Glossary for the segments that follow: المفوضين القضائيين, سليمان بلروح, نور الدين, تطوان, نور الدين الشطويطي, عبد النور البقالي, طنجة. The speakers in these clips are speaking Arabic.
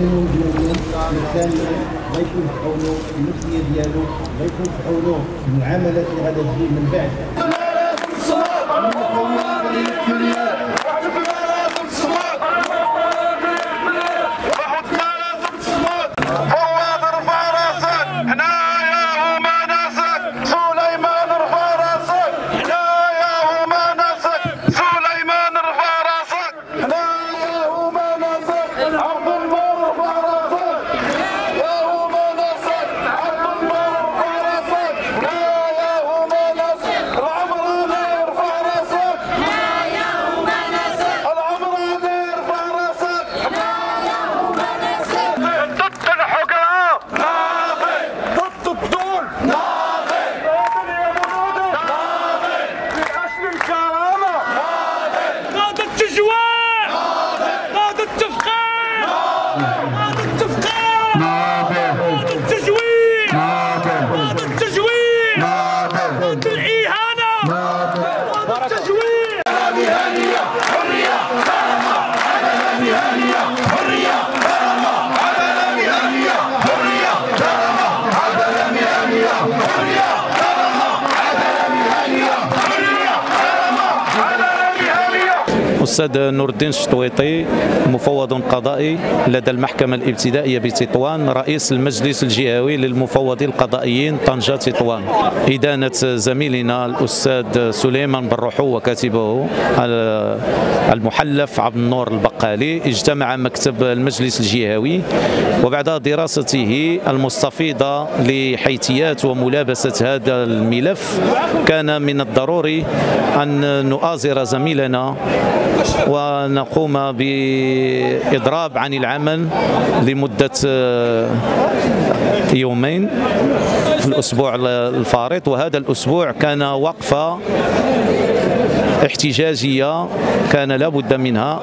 انه الانسان ما يكون في عونه، النفسيه ديالو ما يكون في عونه، المعاملات اللي غادا تجي من بعد. الأستاذ نور الدين الشطويطي مفوض قضائي لدى المحكمة الابتدائية بتطوان، رئيس المجلس الجهوي للمفوضين القضائيين طنجة تطوان. إدانة زميلنا الأستاذ سليمان بلروح وكاتبه المحلف عبد النور البقالي اجتمع مكتب المجلس الجهوي، وبعد دراسته المستفيضة لحيثيات وملابسة هذا الملف كان من الضروري أن نؤازر زميلنا ونقوم بإضراب عن العمل لمدة يومين في الأسبوع الفارط. وهذا الأسبوع كان وقفة احتجاجية كان لابد منها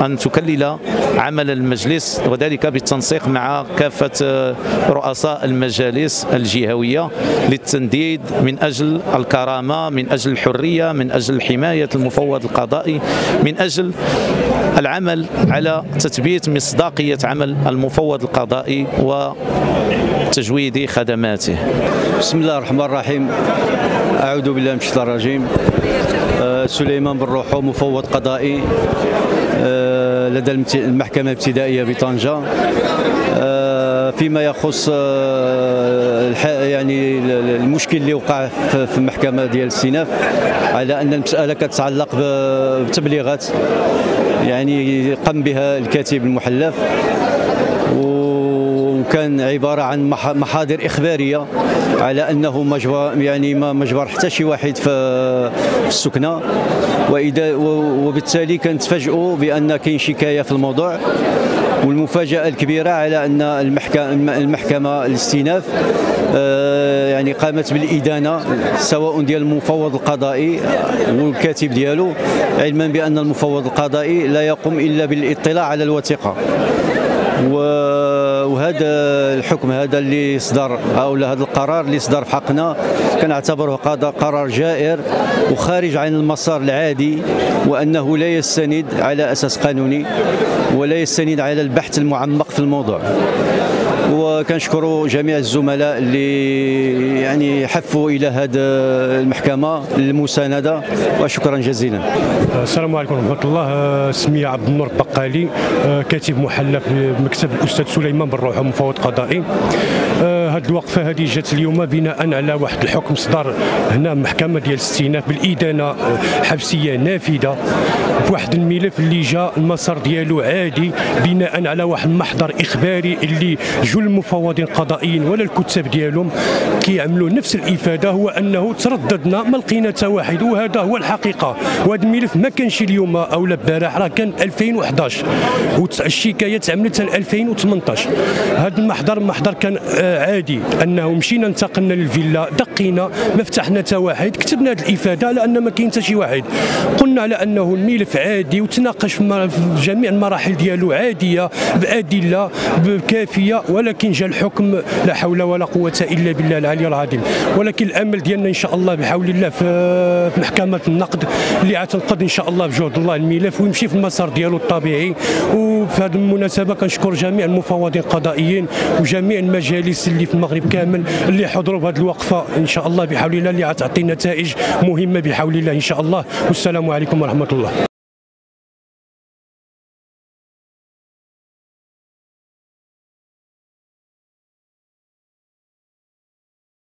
أن تكلل عمل المجلس، وذلك بالتنسيق مع كافة رؤساء المجالس الجهوية للتنديد من أجل الكرامة، من أجل الحرية، من أجل حماية المفوض القضائي، من أجل العمل على تثبيت مصداقية عمل المفوض القضائي وتجويد خدماته. بسم الله الرحمن الرحيم، أعوذ بالله من الشيطان الرجيم. سليمان بلروح مفوض قضائي لدى المحكمة الابتدائية بطنجة. فيما يخص يعني المشكل اللي وقع في المحكمة ديال الاستئناف، على أن المسألة كتتعلق بتبليغات يعني قام بها الكاتب المحلف، وكان عبارة عن محاضر إخبارية على أنه ما مجبر حتى شي واحد في السكنة، وبالتالي كنتفاجئوا بأن كاين شكاية في الموضوع. والمفاجأة الكبيرة على أن المحكمة الاستئناف يعني قامت بالإدانة سواء ديال المفوض القضائي والكاتب ديالو، علما بأن المفوض القضائي لا يقوم إلا بالاطلاع على الوثيقة. وهذا الحكم هذا اللي صدر او هذا القرار اللي صدر في حقنا كنعتبره قرار جائر وخارج عن المسار العادي، وانه لا يستند على اساس قانوني ولا يستند على البحث المعمق في الموضوع. وكنشكروا جميع الزملاء اللي يعني حفوا الى هذا المحكمه للمسانده، وشكرا جزيلا. السلام عليكم ورحمه الله. اسمي عبد النور البقالي، كاتب محلف بمكتب الاستاذ سليمان بلروح مفوض قضائي. هذه الوقفه هذه جات اليوم بناء على واحد الحكم صدر هنا المحكمه ديال الاستئناف بالادانه حبسيه نافذه في واحد الملف اللي جا المسار ديالو عادي، بناء على واحد المحضر اخباري اللي جو المفوضين القضائيين ولا الكتاب ديالهم كيعملوا نفس الافاده، هو انه ترددنا ما لقينا حتى واحد، وهذا هو الحقيقه. وهذا الملف ما كانش اليوم او لا البارح، راه كان 2011 والشكايه تعملت 2018. هذا المحضر كان عادي، انه مشينا انتقلنا للفيلا دقينا ما فتحنا حتى واحد، كتبنا هذه الافاده لان ما كاين حتى شي واحد، قلنا على انه الملف عادي وتناقش في جميع المراحل ديالو عاديه بادله كافيه، ولا ولكن جاء الحكم لا حول ولا قوة إلا بالله العلي العظيم. ولكن الأمل ديالنا إن شاء الله بحول الله في محكمة النقد اللي غتنقد إن شاء الله بجهد الله الملف ويمشي في المسار ديالو الطبيعي. وفي هذه المناسبة كنشكر جميع المفوضين القضائيين وجميع المجالس اللي في المغرب كامل اللي حضروا في هذه الوقفة إن شاء الله بحول الله اللي غتعطي نتائج مهمة بحول الله إن شاء الله. والسلام عليكم ورحمة الله.